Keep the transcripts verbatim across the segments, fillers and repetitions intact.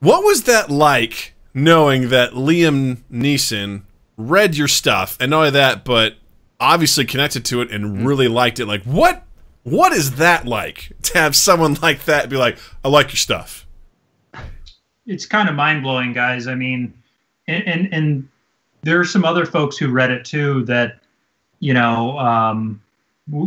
What was that like, knowing that Liam Neeson read your stuff, and not only that, but obviously connected to it and really liked it? Like, what what is that like, to have someone like that be like, I like your stuff? It's kind of mind-blowing, guys. I mean, and, and, and there are some other folks who read it too that, you know, um,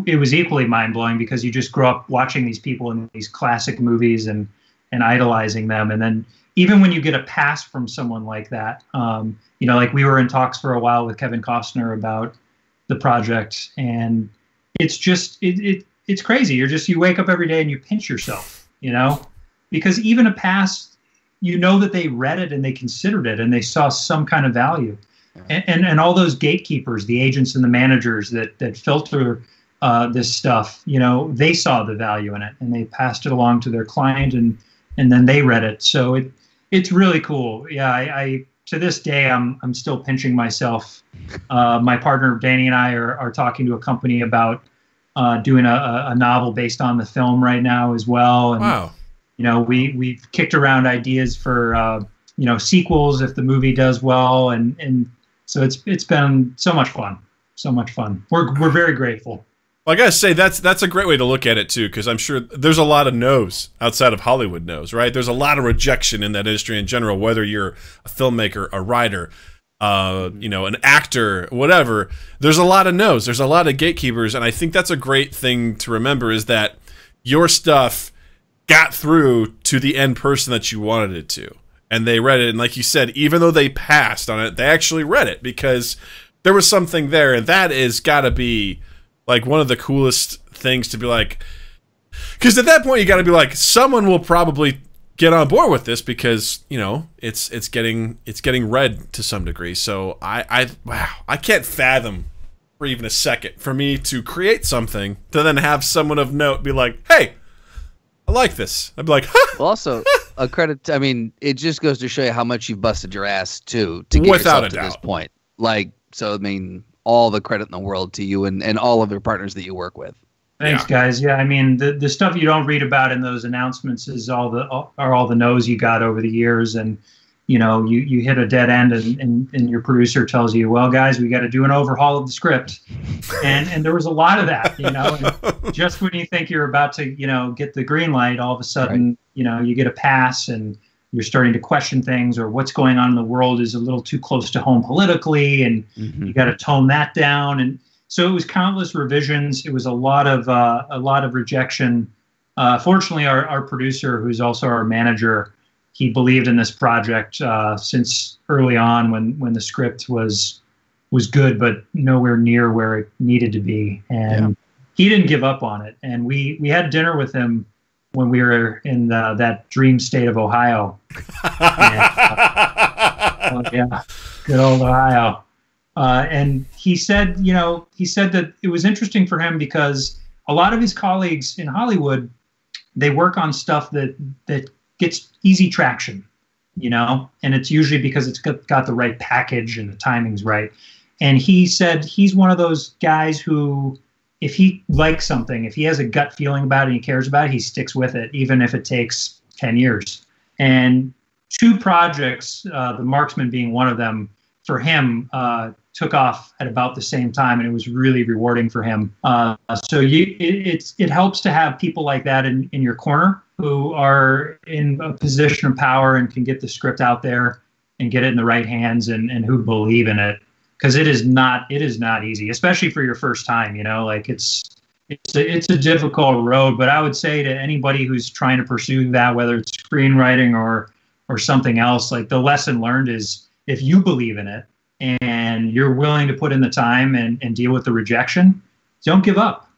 it was equally mind-blowing, because you just grew up watching these people in these classic movies and, and idolizing them. And then even when you get a pass from someone like that, um, you know, like we were in talks for a while with Kevin Costner about the project, and it's just, it, it, it's crazy. You're just, you wake up every day and you pinch yourself, you know, because even a pass, you know, that they read it and they considered it and they saw some kind of value. Yeah. And, and, and all those gatekeepers, the agents and the managers that, that filter uh, this stuff, you know, they saw the value in it and they passed it along to their client, and, and then they read it. So it, it's really cool. Yeah. I, I to this day, I'm, I'm still pinching myself. Uh, my partner, Danny, and I are, are talking to a company about uh, doing a, a novel based on the film right now as well. And, wow. You know, we, we've kicked around ideas for, uh, you know, sequels if the movie does well. And, and so it's, it's been so much fun, so much fun. We're, we're very grateful. Well, I gotta say, that's that's a great way to look at it too, because I'm sure there's a lot of no's outside of Hollywood no's, right? There's a lot of rejection in that industry in general, whether you're a filmmaker, a writer, uh, you know, an actor, whatever. There's a lot of no's. There's a lot of gatekeepers, and I think that's a great thing to remember, is that your stuff got through to the end person that you wanted it to, and they read it. And like you said, even though they passed on it, they actually read it because there was something there, and that is gotta be like one of the coolest things to be like, because at that point you got to be like, someone will probably get on board with this because, you know, it's it's getting it's getting read to some degree. So I I wow I can't fathom for even a second for me to create something to then have someone of note be like, hey, I like this. I'd be like, huh? Well, also a credit. I mean, it just goes to show you how much you've busted your ass to to get Without yourself a to doubt. This point. Like, so I mean, all the credit in the world to you and, and all of your partners that you work with. Thanks, yeah. guys. Yeah, I mean, the, the stuff you don't read about in those announcements is all the all, are all the no's you got over the years. And, you know, you, you hit a dead end and, and, and your producer tells you, well, guys, we got to do an overhaul of the script. And, and there was a lot of that, you know. And just when you think you're about to, you know, get the green light, all of a sudden, right. you know, you get a pass and you're starting to question things, or what's going on in the world is a little too close to home politically, and mm-hmm. you got to tone that down. And so it was countless revisions. It was a lot of uh, a lot of rejection. Uh, fortunately, our, our producer, who's also our manager, he believed in this project uh, since early on when when the script was was good, but nowhere near where it needed to be. And yeah. he didn't give up on it. And we we had dinner with him when we were in the, that dream state of Ohio. And, uh, oh, yeah, good old Ohio. Uh, and he said, you know, he said that it was interesting for him because a lot of his colleagues in Hollywood, they work on stuff that, that gets easy traction, you know, and it's usually because it's got the right package and the timing's right. And he said he's one of those guys who, if he likes something, if he has a gut feeling about it and he cares about it, he sticks with it, even if it takes ten years. And two projects, uh, The Marksman being one of them, for him, uh, took off at about the same time, and it was really rewarding for him. Uh, so you, it, it's, it helps to have people like that in, in your corner who are in a position of power and can get the script out there and get it in the right hands, and, and who believe in it. Because it is not, it is not easy, especially for your first time. You know, like it's it's a, it's a difficult road. But I would say to anybody who's trying to pursue that, whether it's screenwriting or or something else, like the lesson learned is if you believe in it and you're willing to put in the time and, and deal with the rejection, don't give up.